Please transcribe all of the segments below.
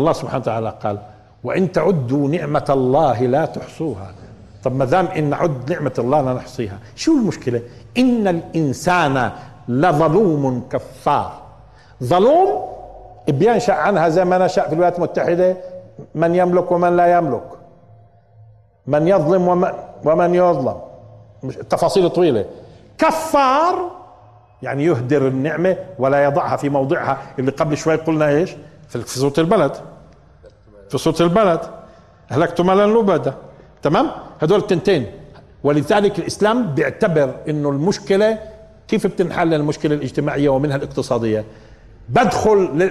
الله سبحانه وتعالى قال وإن تعدوا نعمة الله لا تحصوها. طب ما دام إن نعد نعمة الله لا نحصيها شو المشكلة؟ إن الإنسان لظلوم كفار. ظلوم بينشأ عنها زي ما نشأ في الولايات المتحدة من يملك ومن لا يملك، من يظلم ومن يظلم، تفاصيل طويلة. كفار يعني يهدر النعمة ولا يضعها في موضعها، اللي قبل شوي قلنا ايش في صوت البلد، في صوت البلد أهلكت مالا لبدا. تمام، هدول تنتين. ولذلك الإسلام بيعتبر انه المشكلة كيف بتنحل، المشكلة الاجتماعية ومنها الاقتصادية.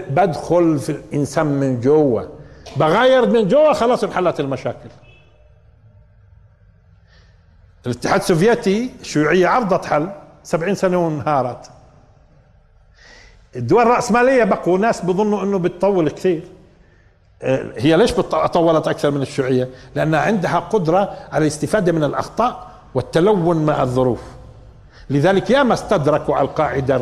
بدخل في الإنسان من جوا، بغير من جوا، خلاص انحلت المشاكل. الاتحاد السوفيتي الشيوعية عرضت حل 70 سنة وانهارت. الدول الرأسمالية بقوا ناس بظنوا انه بتطول كثير. هي ليش طولت اكثر من الشيوعية؟ لانها عندها قدرة على الاستفادة من الاخطاء والتلون مع الظروف. لذلك يا ما استدركوا على القاعدة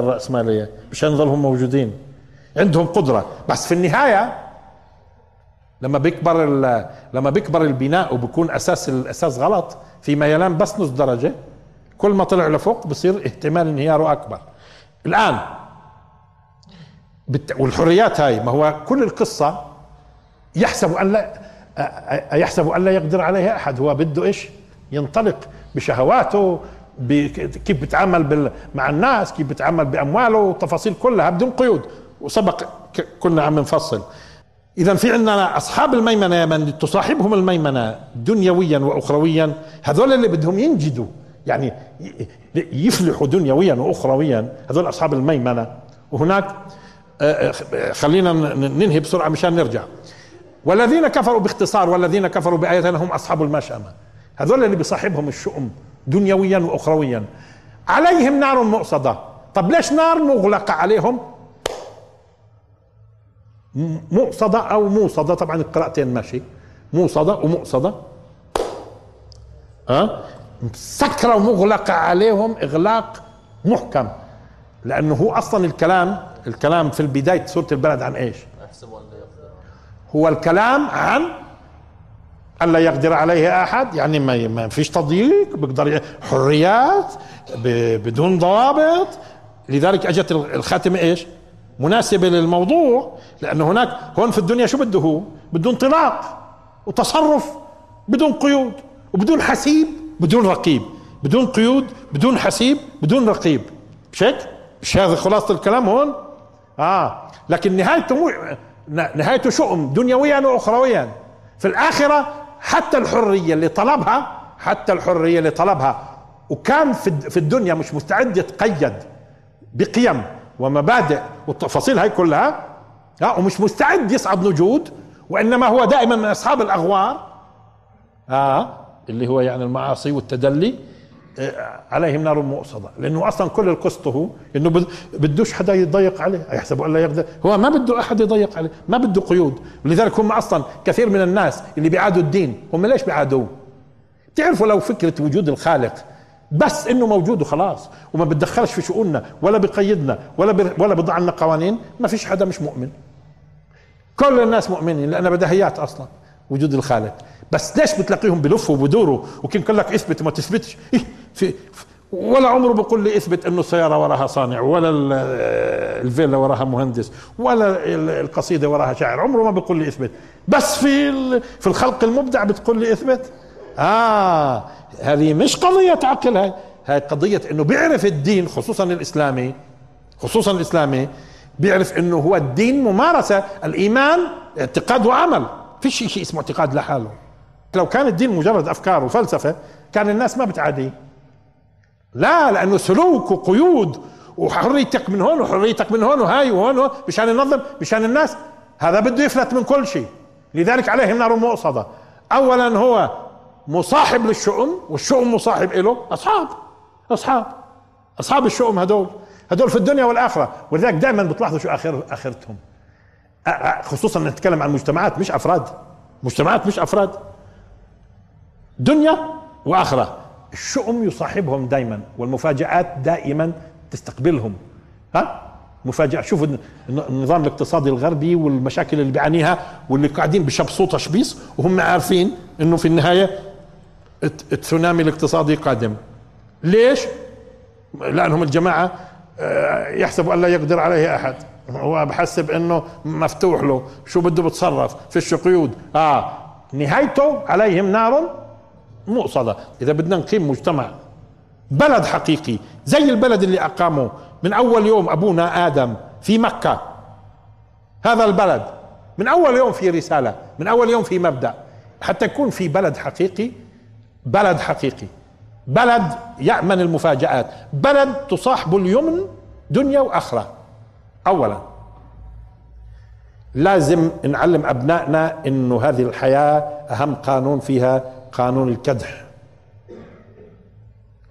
الرأسمالية، مش هنظلهم موجودين، عندهم قدرة. بس في النهاية لما بيكبر البناء وبكون الاساس غلط، فيما يلام بس نص درجة، كل ما طلع لفوق بصير احتمال انهياره اكبر. الان والحريات هاي، ما هو كل القصة يحسب ان لا يقدر عليها احد. هو بده ايش؟ ينطلق بشهواته، كيف بتعامل مع الناس، كيف بتعامل بامواله، والتفاصيل كلها بدون قيود. وسبق كنا عم نفصل. إذا في عندنا أصحاب الميمنة، من تصاحبهم الميمنة دنيويا وأخرويا، هذول اللي بدهم ينجدوا يعني يفلحوا دنيويا وأخرويا، هذول أصحاب الميمنة. وهناك خلينا ننهي بسرعة مشان نرجع. والذين كفروا، باختصار، والذين كفروا بآياتنا هم أصحاب المشأمة، هذول اللي بيصاحبهم الشؤم دنيويا وأخرويا. عليهم نار مؤصدة. طب ليش نار مغلقة عليهم؟ مؤصدة أو موصدة، طبعا القراءتين ماشي، موصدة ومؤصدة. مسكرة ومغلقة عليهم إغلاق محكم، لأنه هو أصلا الكلام في البداية سورة البلد عن إيش؟ هو الكلام عن ألا يقدر عليه أحد، يعني ما فيش تضييق، بقدر حريات بدون ضوابط. لذلك أجت الخاتمة إيش؟ مناسبة للموضوع، لأنه هناك هون في الدنيا شو بده؟ هو بده انطلاق وتصرف بدون قيود وبدون حسيب بدون رقيب، بدون قيود بدون حسيب بدون رقيب. مش هذا خلاصة الكلام هون؟ لكن نهايته شؤم دنيويا وأخرويا. في الآخرة حتى الحرية اللي طلبها وكان في الدنيا مش مستعد يتقيد بقيم ومبادئ والتفاصيل هاي كلها، ومش مستعد يصعد نجود، وإنما هو دائما من أصحاب الأغوار، اللي هو يعني المعاصي والتدلي. عليهم نار مؤصدة، لأنه أصلا كل القصته إنه بدوش حدا يضيق عليه، يحسبوا ألا يقدر، هو ما بده أحد يضيق عليه، ما بده قيود. ولذلك هم أصلا كثير من الناس اللي بيعادوا الدين، هم ليش بيعادوه؟ تعرفوا لو فكرة وجود الخالق بس انه موجود وخلاص، وما بتدخلش في شؤوننا ولا بقيدنا ولا بضع لنا قوانين، ما فيش حدا مش مؤمن، كل الناس مؤمنين، لأنه بدهيات اصلا وجود الخالق. بس ليش بتلاقيهم بلفوا وبدوروا، وكان كل لك اثبت وما تثبتش، ولا عمره بقول لي اثبت انه السيارة وراها صانع، ولا الفيلا وراها مهندس، ولا القصيدة وراها شاعر، عمره ما بقول لي اثبت. بس في الخلق المبدع بتقول لي اثبت. هذه مش قضية عقل، هاي قضية انه بيعرف الدين، خصوصا الاسلامي بيعرف انه هو الدين ممارسة، الايمان اعتقاد وعمل، فيش شيء اسمه اعتقاد لحاله. لو كان الدين مجرد افكار وفلسفة كان الناس ما بتعاديه، لانه سلوك وقيود وحريتك من هون وحريتك من هون وهاي وهون مشان ينظم مشان الناس، هذا بده يفلت من كل شيء. لذلك عليهم نار مؤصدة. اولا هو مصاحب للشؤم، والشؤم مصاحب إله. أصحاب الشؤم هدول في الدنيا والآخرة. ولذلك دائما بتلاحظوا شو آخرتهم، خصوصا نتكلم عن مجتمعات مش أفراد، دنيا وآخرة. الشؤم يصاحبهم دائما، والمفاجآت دائما تستقبلهم. مفاجأة. شوفوا النظام الاقتصادي الغربي والمشاكل اللي بيعانيها واللي قاعدين بشبصوا تشبيص وهم عارفين انه في النهاية التسونامي الاقتصادي قادم. ليش؟ لأنهم الجماعة يحسبوا أن لا يقدر عليه أحد، هو بحسب انه مفتوح له، شو بده بتصرف، فيش قيود، نهايته عليهم نار مؤصدة. إذا بدنا نقيم مجتمع بلد حقيقي زي البلد اللي أقامه من أول يوم أبونا آدم في مكة، هذا البلد من أول يوم في رسالة، من أول يوم في مبدأ، حتى يكون في بلد حقيقي، بلد حقيقي، بلد يأمن المفاجآت، بلد تصاحب اليمن دنيا وآخرة. أولا لازم نعلم أبنائنا إنه هذه الحياة أهم قانون فيها قانون الكدح.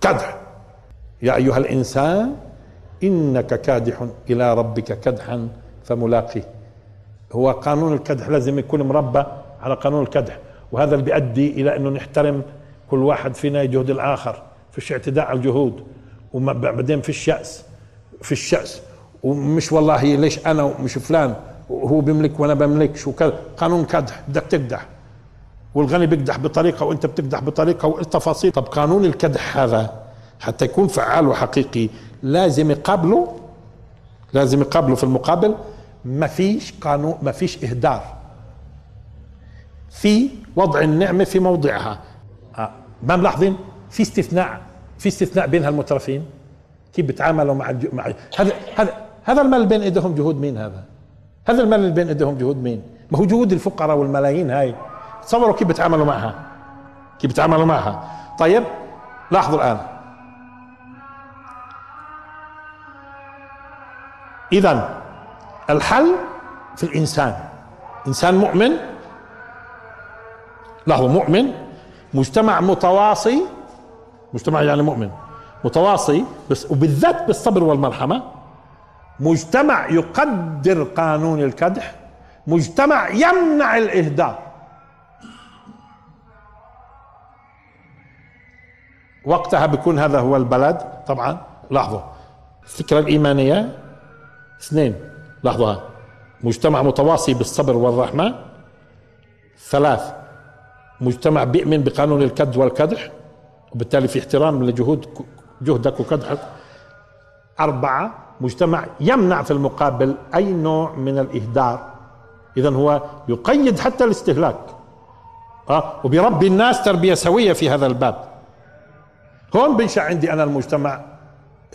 كدح، يا أيها الإنسان إنك كادح إلى ربك كدحا فملاقيه. هو قانون الكدح لازم يكون مربى على قانون الكدح، وهذا اللي بيؤدي إلى أنه نحترم كل واحد فينا يجهد الآخر، فيش اعتداء على الجهود، وبعدين فيش يأس، فيش يأس، ومش والله ليش أنا ومش فلان، وهو بيملك وأنا بملكش وكذا. قانون كدح، بدك تكدح، والغني بيكدح بطريقة وأنت بتكدح بطريقة والتفاصيل. طب قانون الكدح هذا حتى يكون فعال وحقيقي لازم يقابله في المقابل ما فيش قانون، ما فيش إهدار، في وضع النعمة في موضعها. ما ملاحظين في استثناء، بين هالمترفين كيف بتعاملوا مع هذا المال بين ايديهم جهود مين؟ هذا المال اللي بين ايديهم جهود مين؟ ما هو جهود الفقراء والملايين هاي، تصوروا كيف بتعاملوا معها، طيب لاحظوا الآن. إذا الحل في الإنسان، إنسان مؤمن، لاحظوا، مؤمن، مجتمع متواصي، مجتمع يعني مؤمن متواصي بس وبالذات بالصبر والمرحمة، مجتمع يقدر قانون الكدح، مجتمع يمنع الإهدار. وقتها بيكون هذا هو البلد. طبعا لاحظوا الفكرة الإيمانية اثنين، لاحظوها، مجتمع متواصي بالصبر والرحمة، ثلاث، مجتمع بيؤمن بقانون الكد والكدح وبالتالي في احترام لجهود جهدك وكدحك، أربعة، مجتمع يمنع في المقابل أي نوع من الإهدار، إذا هو يقيد حتى الاستهلاك، وبيربي الناس تربية سوية في هذا الباب. هون بنشأ عندي أنا المجتمع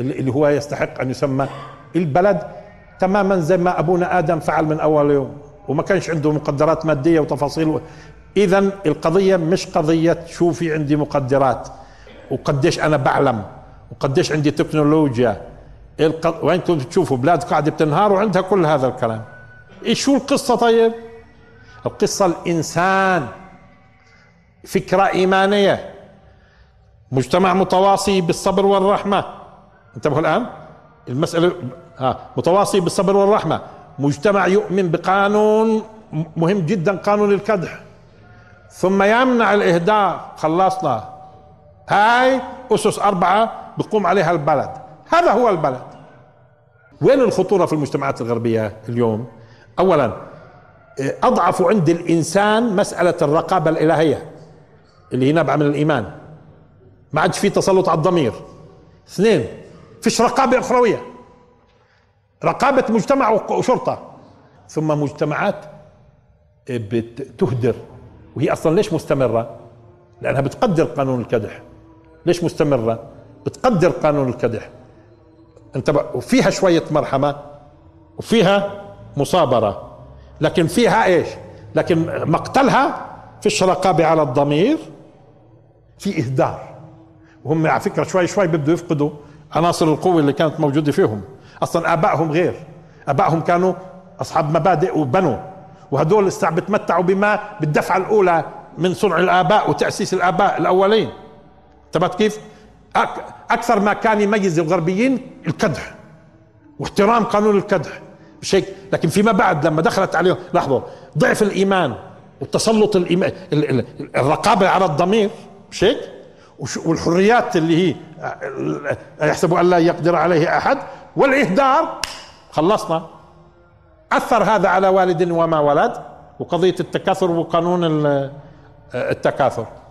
اللي هو يستحق أن يسمى البلد، تماما زي ما أبونا آدم فعل من أول يوم، وما كانش عنده مقدرات مادية وتفاصيل. إذا القضية مش قضية شو في عندي مقدرات وقديش أنا بعلم وقديش عندي تكنولوجيا، وأنتم تشوفوا بلاد قاعدة بتنهار وعندها كل هذا الكلام. إيش شو القصة؟ طيب القصة الإنسان، فكرة إيمانية، مجتمع متواصي بالصبر والرحمة، انتبهوا الآن المسألة، متواصي بالصبر والرحمة، مجتمع يؤمن بقانون مهم جدا قانون الكدح، ثم يمنع الإهدار. خلصنا، هاي أسس أربعة بقوم عليها البلد، هذا هو البلد. وين الخطورة في المجتمعات الغربية اليوم؟ أولا أضعف عند الإنسان مسألة الرقابة الإلهية اللي هي نابعة من الإيمان، ما عادش في تسلط على الضمير. اثنين، فيش رقابة أخروية، رقابة مجتمع وشرطة. ثم مجتمعات بتهدر، وهي أصلا ليش مستمرة؟ لأنها بتقدر قانون الكدح. ليش مستمرة؟ بتقدر قانون الكدح، انتبه، وفيها شوية مرحمة وفيها مصابرة، لكن فيها ايش؟ لكن مقتلها فيش رقابة على الضمير، في إهدار، وهم على فكرة شوي شوي بيبدوا يفقدوا عناصر القوة اللي كانت موجودة فيهم. أصلا آبائهم غير، آبائهم كانوا أصحاب مبادئ وبنوا، وهدول الساعة بتمتعوا بما بالدفعة الأولى من صنع الآباء وتأسيس الآباء الأولين. انتبهت كيف؟ أكثر ما كان يميز الغربيين الكدح واحترام قانون الكدح بشكل، لكن فيما بعد لما دخلت عليهم، لاحظوا، ضعف الإيمان والتسلط، الرقابة على الضمير بشكل، والحريات اللي هي يحسبوا أن لا يقدر عليه أحد، والإهدار، خلصنا. أثر هذا على والد وما ولد وقضية التكاثر وقانون التكاثر.